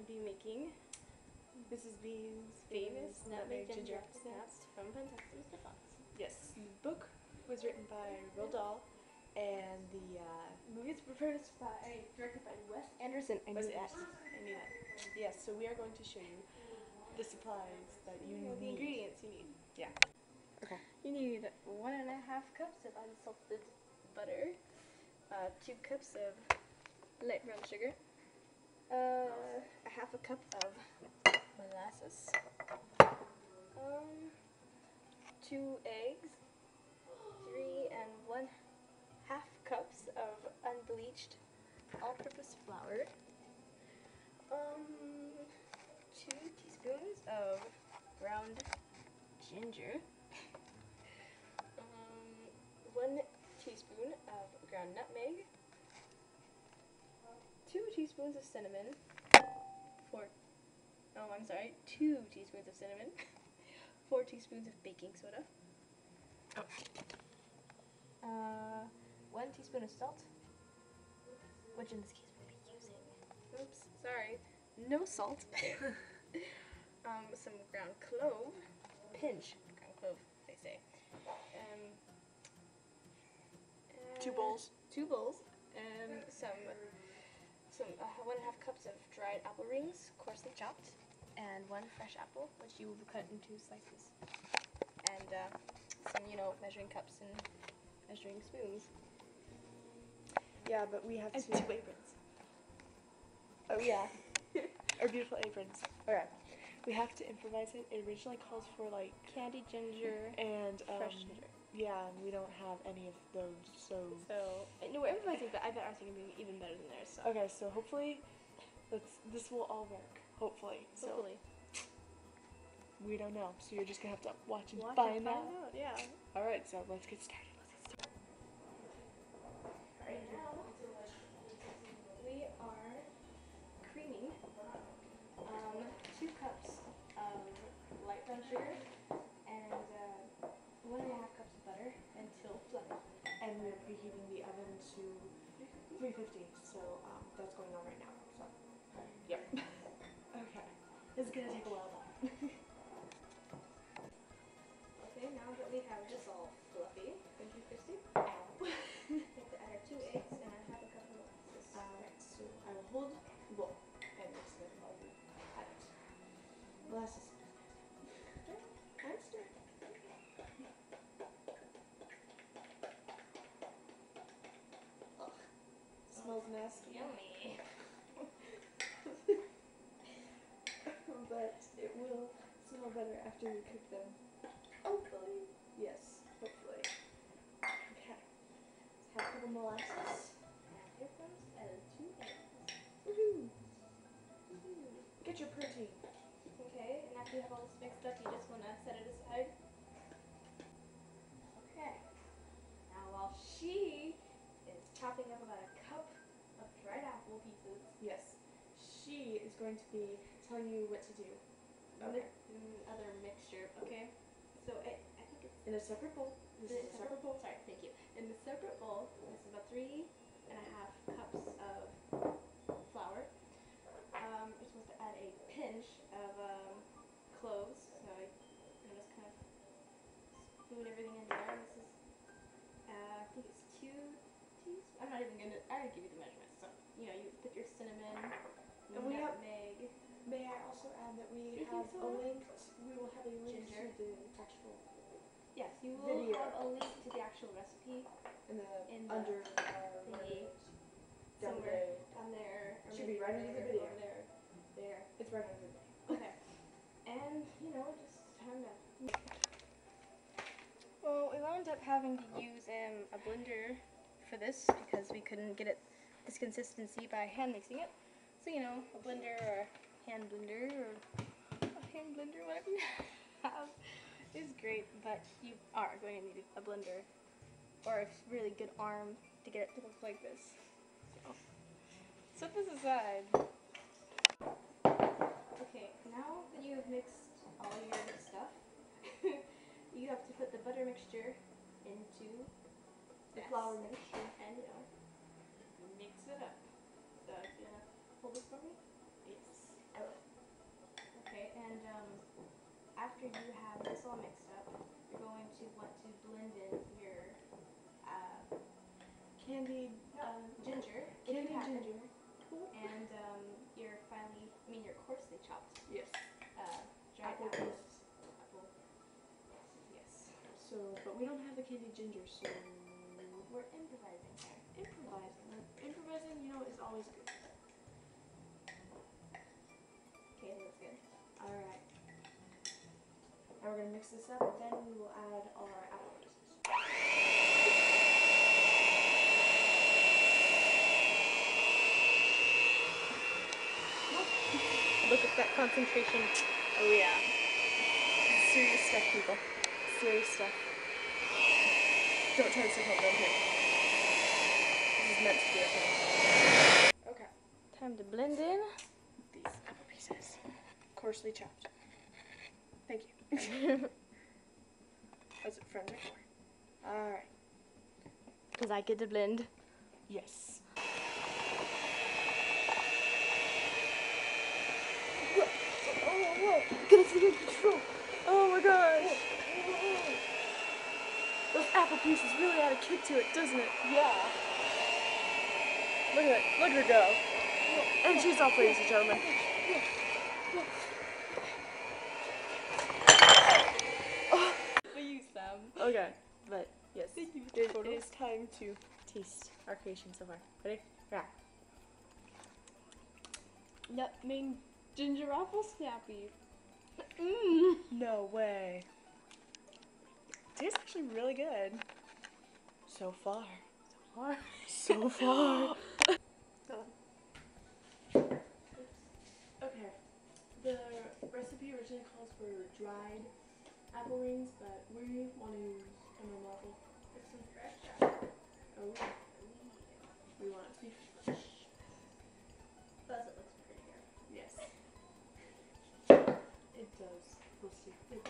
going to be making Mrs. Bean's famous nutmeg gingerbread snaps from Fantastic Mr. Fox. Yes, the book was written by Roald Dahl, and the movie is directed by Wes Anderson. I knew that. Yes, so we are going to show you the supplies that you need. The ingredients you need. Yeah. Okay. You need 1.5 cups of unsalted butter, 2 cups of light brown sugar, 1/2 cup of molasses, 2 eggs, 3 1/2 cups of unbleached all-purpose flour, 2 teaspoons of ground ginger, 1 teaspoon of ground nutmeg, 2 teaspoons of cinnamon, 2 teaspoons of cinnamon, 4 teaspoons of baking soda, 1 teaspoon of salt, which in this case we'll be using, oops, sorry, no salt, some ground clove, pinch of ground clove, they say, 2 bowls, and some 1.5 cups of dried apple rings, coarsely chopped, and 1 fresh apple, which you will cut into slices, and some, you know, measuring cups and measuring spoons. Yeah, but we have to... 2 aprons. Oh yeah, our beautiful aprons. Okay, we have to improvise it. It originally calls for like candied ginger and fresh ginger. Yeah, and we don't have any of those, so no, we're improvising, but I bet ours are gonna be even better than theirs. So. Okay, so hopefully, this will all work. Hopefully. So, we don't know, so you're just gonna have to watch and find out. Yeah. All right, so let's get started. Right now, we are creaming 2 cups of light brown sugar and 1.5 cups of butter until fluffy. And we're preheating the oven to 350, so that's going on right now. So, yep. Okay. This is gonna take a while. Okay, now that we have this all fluffy, thank you, Christy. Ow. I have 2 eggs and 1/2 cup of molasses. Alright, so I will hold the bowl and mix it all in. Molasses. And stir. Smells nasty. Yummy. But it will smell better after we cook them. Hopefully. Yes, hopefully. Okay. 1/2 cup of molasses. And here comes 2 eggs. Woohoo! Woohoo! Get your protein. Okay, and after you have all this mixed up, you just want to set it aside. Okay. Now while she is chopping up about 1 cup of dried apple pieces. Yes. She is going to be telling you what to do. Okay. Another mixture. Okay. So I think it's in a separate bowl. This is a separate bowl. Sorry, thank you. In the separate bowl, this is about 3.5 cups of flour. You're supposed to add a pinch of cloves. So I just kind of spoon everything in there. This is I think it's 2 teaspoons. I'm not even gonna. I already give you the measurements. So you know, you put your cinnamon. And we have nutmeg. May I also add that we will have a link to the actual. Yes, you will have a link to the actual recipe somewhere down there. It should be right under the video. There. It's right under the video. Okay. And you know, just kind of. Well, we wound up having to use a blender for this because we couldn't get it this consistency by hand mixing it. So, you know, a blender or a hand blender whatever you have is great, but you are going to need a blender or a really good arm to get it to look like this. So, set this aside. Okay, now that you have mixed all your stuff, you have to put the butter mixture into the flour mixture and, you know, mix it up. So, you know. Hold this for me? Yes. And after you have this all mixed up, you're going to want to blend in your candied ginger. Candied ginger. And your finely, I mean your coarsely chopped. Yes. Dried apple juice. Apple. Yes. So, but we don't have the candied ginger, so we're improvising here. Improvising. Improvising, you know, is always good. Okay, that's good. Alright. Now we're going to mix this up, and then we will add all our apple juices. Look at that concentration. Oh yeah. Serious stuff, people. Serious stuff. Don't try to sit home, don't hit. This is meant to be okay. Okay. Time to blend in these apple pieces. Coarsely chopped. Thank you. That's what friends are for. Alright. Because I get to blend. Yes. Get us under control. Oh my gosh. Those apple pieces really add a kick to it, doesn't it? Yeah. Look at it. Look at her go. And she's off, ladies and gentlemen. Oh. We use them. Okay. But yes. It is time to taste our creation so far. Ready? Yeah. Nutmeg ginger apple snappy. Mm. No way. Tastes actually really good. So far. So far. So far. Okay. The recipe originally calls for dried apple rings, but we want to use a normal apple. With some fresh apple. Oh. We want it to be fresh. Plus it looks prettier. Yes. It does. We'll see.